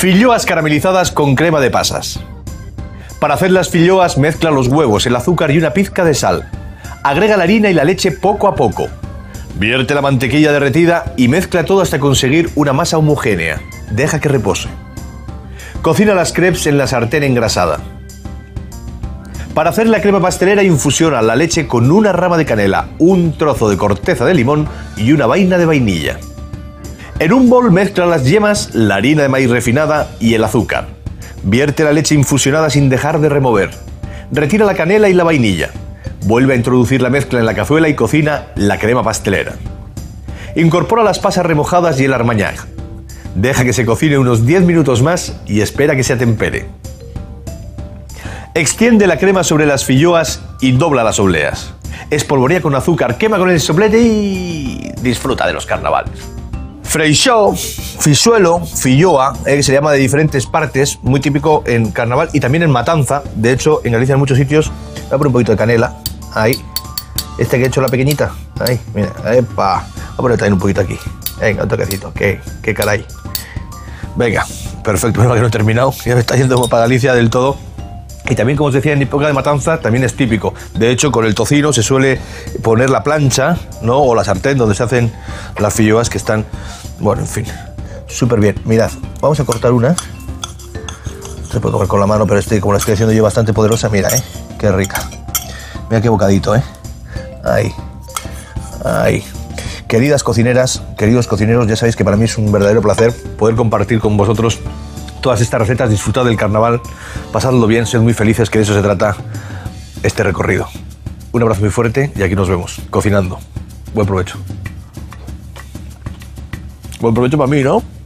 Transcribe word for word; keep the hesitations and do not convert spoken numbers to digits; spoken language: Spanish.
Filloas caramelizadas con crema de pasas. Para hacer las filloas mezcla los huevos, el azúcar y una pizca de sal. Agrega la harina y la leche poco a poco. Vierte la mantequilla derretida y mezcla todo hasta conseguir una masa homogénea. Deja que repose. Cocina las crepes en la sartén engrasada. Para hacer la crema pastelera infusiona la leche con una rama de canela, un trozo de corteza de limón y una vaina de vainilla. En un bol mezcla las yemas, la harina de maíz refinada y el azúcar. Vierte la leche infusionada sin dejar de remover. Retira la canela y la vainilla. Vuelve a introducir la mezcla en la cazuela y cocina la crema pastelera. Incorpora las pasas remojadas y el armañac. Deja que se cocine unos diez minutos más y espera que se atempere. Extiende la crema sobre las filloas y dobla las obleas. Espolvorea con azúcar, quema con el soplete y disfruta de los carnavales. Freixó, fisuelo, filloa, eh, que se llama de diferentes partes, muy típico en carnaval y también en matanza. De hecho, en Galicia en muchos sitios. Voy a poner un poquito de canela, ahí. Este que he hecho la pequeñita, ahí, mira, epa. Voy a poner también un poquito aquí. Venga, un toquecito, que, que caray. Venga, perfecto, bueno, que no he terminado, ya me está yendo para Galicia del todo. Y también, como os decía, en época de matanza también es típico. De hecho, con el tocino se suele poner la plancha, ¿no? O la sartén donde se hacen las filloas que están, bueno, en fin, súper bien. Mirad, vamos a cortar una. No se puede coger con la mano, pero este, como la estoy haciendo yo, bastante poderosa. Mira, ¿eh? Qué rica. Mira qué bocadito, ¿eh? Ahí, ahí. Queridas cocineras, queridos cocineros, ya sabéis que para mí es un verdadero placer poder compartir con vosotros todas estas recetas, disfrutad del carnaval, pasadlo bien, sed muy felices, que de eso se trata este recorrido. Un abrazo muy fuerte y aquí nos vemos, cocinando. Buen provecho. Buen provecho para mí, ¿no?